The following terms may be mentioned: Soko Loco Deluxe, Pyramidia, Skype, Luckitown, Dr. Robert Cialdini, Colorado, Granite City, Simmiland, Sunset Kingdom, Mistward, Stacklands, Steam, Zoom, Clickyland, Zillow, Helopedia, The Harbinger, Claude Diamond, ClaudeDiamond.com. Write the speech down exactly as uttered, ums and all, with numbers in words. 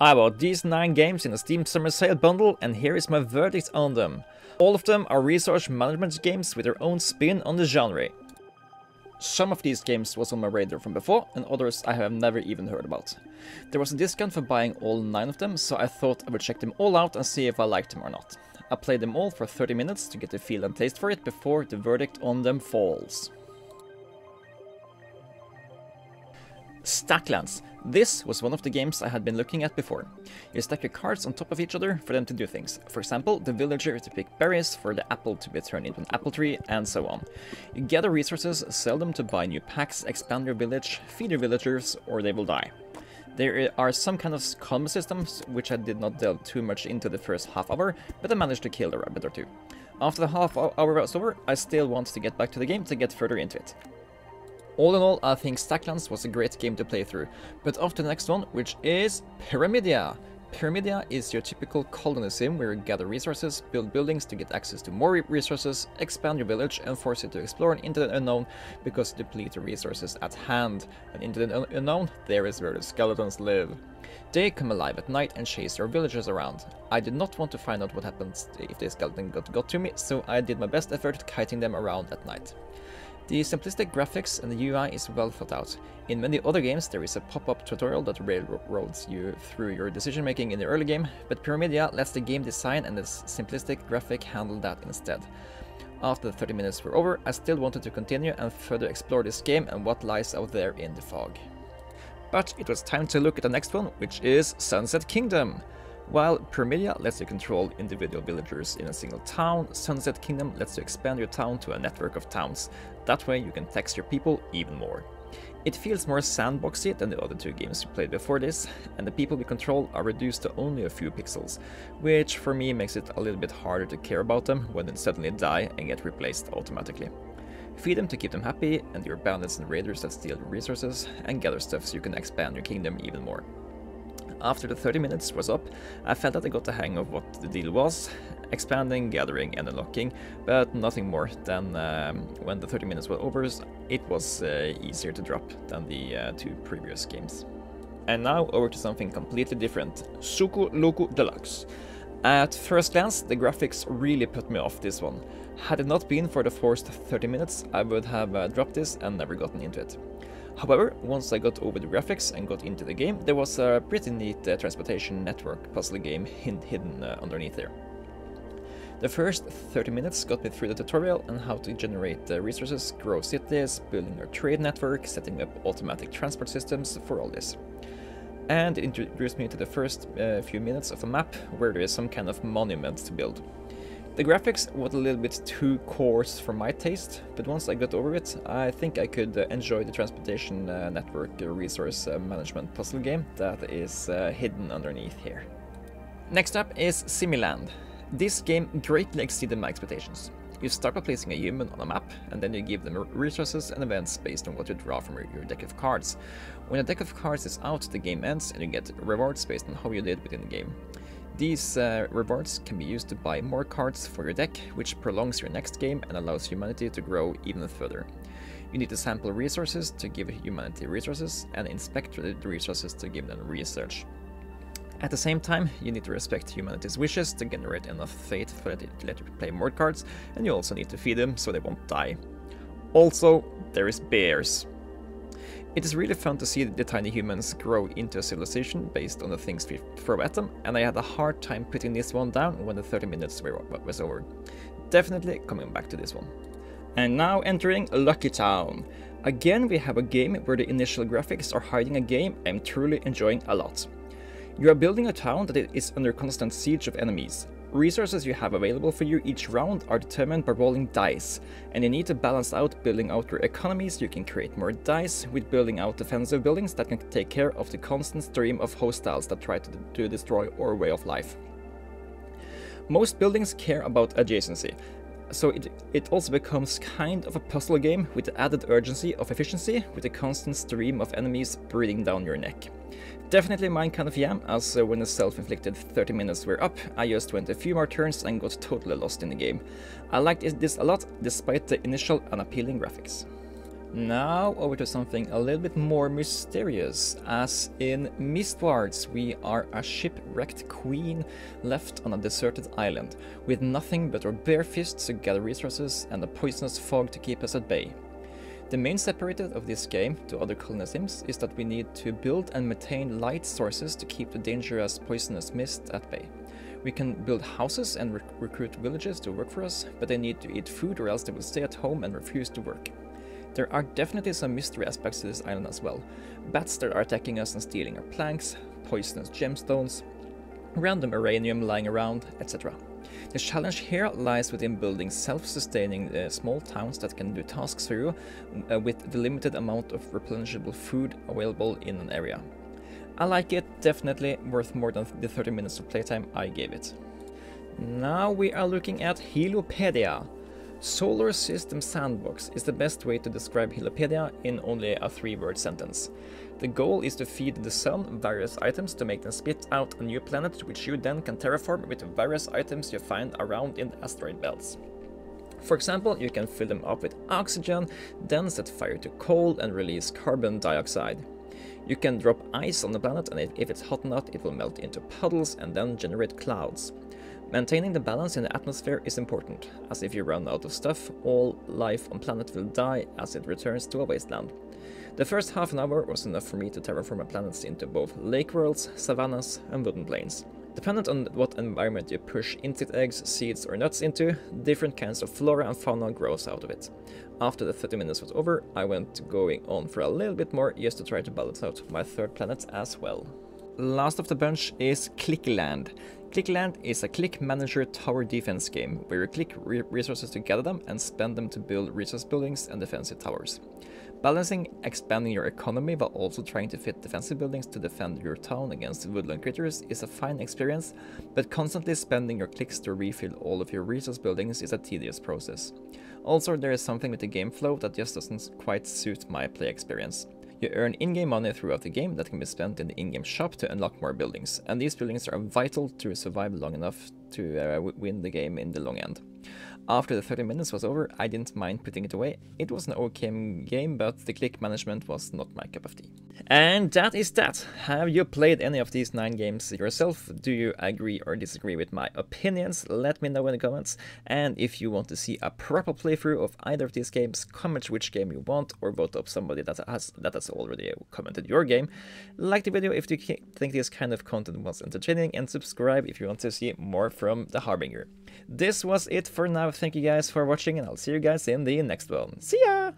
I bought these nine games in a Steam Summer Sale bundle, and here is my verdict on them. All of them are resource management games with their own spin on the genre. Some of these games was on my radar from before, and others I have never even heard about. There was a discount for buying all nine of them, so I thought I would check them all out and see if I liked them or not. I played them all for thirty minutes to get the feel and taste for it before the verdict on them falls. Stacklands. This was one of the games I had been looking at before. You stack your cards on top of each other for them to do things. For example, the villager to pick berries, for the apple to be turned into an apple tree, and so on. You gather resources, sell them to buy new packs, expand your village, feed your villagers, or they will die. There are some kind of combat systems, which I did not delve too much into the first half hour, but I managed to kill a rabbit or two. After the half hour was over, I still wanted to get back to the game to get further into it. All in all, I think Stacklands was a great game to play through, but off to the next one, which is Pyramidia. Pyramidia is your typical colony sim where you gather resources, build buildings to get access to more resources, expand your village and force it to explore into the unknown because you deplete the resources at hand, and into the unknown there is where the skeletons live. They come alive at night and chase your villagers around. I did not want to find out what happens if the skeleton got, got to me, so I did my best effort at kiting them around at night. The simplistic graphics and the U I is well thought out. In many other games there is a pop-up tutorial that railroads you through your decision making in the early game, but Pyramidia lets the game design and the simplistic graphic handle that instead. After the thirty minutes were over, I still wanted to continue and further explore this game and what lies out there in the fog. But it was time to look at the next one, which is Sunset Kingdom. While Pyramidia lets you control individual villagers in a single town, Sunset Kingdom lets you expand your town to a network of towns. That way you can tax your people even more. It feels more sandboxy than the other two games we played before this, and the people we control are reduced to only a few pixels, which for me makes it a little bit harder to care about them when they suddenly die and get replaced automatically. Feed them to keep them happy, and your bandits and raiders that steal resources, and gather stuff so you can expand your kingdom even more. After the thirty minutes was up, I felt that I got the hang of what the deal was, expanding, gathering and unlocking, but nothing more than um, when the thirty minutes were over, it was uh, easier to drop than the uh, two previous games. And now over to something completely different, Soko Loco Deluxe. At first glance, the graphics really put me off this one. Had it not been for the forced thirty minutes, I would have uh, dropped this and never gotten into it. However, once I got over the graphics and got into the game, there was a pretty neat uh, transportation network puzzle game hid hidden uh, underneath there. The first thirty minutes got me through the tutorial on how to generate the resources, grow cities, building your trade network, setting up automatic transport systems for all this. And it introduced me to the first uh, few minutes of the map, where there is some kind of monument to build. The graphics was a little bit too coarse for my taste, but once I got over it, I think I could enjoy the transportation uh, network resource uh, management puzzle game that is uh, hidden underneath here. Next up is Simmiland. This game greatly exceeded my expectations. You start by placing a human on a map, and then you give them resources and events based on what you draw from your deck of cards. When a deck of cards is out, the game ends, and you get rewards based on how you did within the game. These uh, rewards can be used to buy more cards for your deck, which prolongs your next game and allows humanity to grow even further. You need to sample resources to give humanity resources, and inspect the resources to give them research. At the same time, you need to respect humanity's wishes to generate enough fate for it to let you play more cards, and you also need to feed them so they won't die. Also, there is bears. It is really fun to see the tiny humans grow into a civilization based on the things we throw at them, and I had a hard time putting this one down when the thirty minutes were was over. Definitely coming back to this one. And now entering Luckitown. Again we have a game where the initial graphics are hiding a game I am truly enjoying a lot. You are building a town that is under constant siege of enemies. Resources you have available for you each round are determined by rolling dice, and you need to balance out building out your economy so you can create more dice with building out defensive buildings that can take care of the constant stream of hostiles that try to, to destroy our way of life. Most buildings care about adjacency, so it, it also becomes kind of a puzzle game with the added urgency of efficiency with a constant stream of enemies breathing down your neck. Definitely mine kind of yam, as uh, when the self-inflicted thirty minutes were up, I just went a few more turns and got totally lost in the game. I liked this a lot, despite the initial unappealing graphics. Now over to something a little bit more mysterious, as in Mistwards we are a shipwrecked queen left on a deserted island, with nothing but our bare fists to gather resources and a poisonous fog to keep us at bay. The main separator of this game to other colonists is that we need to build and maintain light sources to keep the dangerous poisonous mist at bay. We can build houses and rec recruit villagers to work for us, but they need to eat food or else they will stay at home and refuse to work. There are definitely some mystery aspects to this island as well. Bats that are attacking us and stealing our planks, poisonous gemstones, random uranium lying around, et cetera. The challenge here lies within building self-sustaining uh, small towns that can do tasks for you uh, with the limited amount of replenishable food available in an area. I like it, definitely worth more than the thirty minutes of playtime I gave it. Now we are looking at Helopedia. Solar System Sandbox is the best way to describe Helopedia in only a three-word sentence. The goal is to feed the sun various items to make them spit out a new planet, which you then can terraform with various items you find around in the asteroid belts. For example, you can fill them up with oxygen, then set fire to coal and release carbon dioxide. You can drop ice on the planet, and if it's hot enough, it will melt into puddles and then generate clouds. Maintaining the balance in the atmosphere is important, as if you run out of stuff, all life on planet will die as it returns to a wasteland. The first half an hour was enough for me to terraform my planets into both lake worlds, savannas and wooden plains. Dependent on what environment you push insect eggs, seeds or nuts into, different kinds of flora and fauna grows out of it. After the thirty minutes was over, I went going on for a little bit more just to try to balance out my third planet as well. Last of the bunch is Clickyland. Clickyland is a click manager tower defense game, where you click re resources to gather them and spend them to build resource buildings and defensive towers. Balancing expanding your economy while also trying to fit defensive buildings to defend your town against woodland creatures is a fine experience, but constantly spending your clicks to refill all of your resource buildings is a tedious process. Also, there is something with the game flow that just doesn't quite suit my play experience. You earn in-game money throughout the game that can be spent in the in-game shop to unlock more buildings, and these buildings are vital to survive long enough to uh, win the game in the long end. After the thirty minutes was over, I didn't mind putting it away. It was an okay game, but the click management was not my cup of tea. And that is that. Have you played any of these nine games yourself? Do you agree or disagree with my opinions? Let me know in the comments. And if you want to see a proper playthrough of either of these games, comment which game you want, or vote up somebody that has, that has already commented your game. Like the video if you think this kind of content was entertaining, and subscribe if you want to see more from The Harbinger. This was it for now. Thank you guys for watching, and I'll see you guys in the next one. See ya!